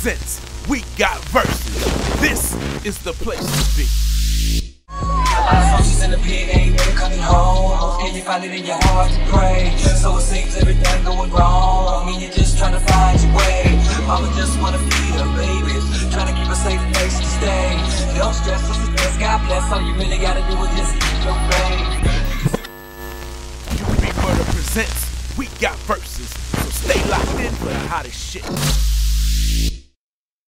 presents We Got Verses. This is the place to be. In the pit, ain't never coming home. And you find it in your heart to pray. So it seems everything going wrong. I mean, you're just trying to find your way. Mama just wanna feed her babies, trying to keep her safe place to stay. Don't stress, sister, bless, God bless. All you really gotta do is just keep your faith. U.F. Murder presents We Got Verses. So stay locked in for the hottest shit.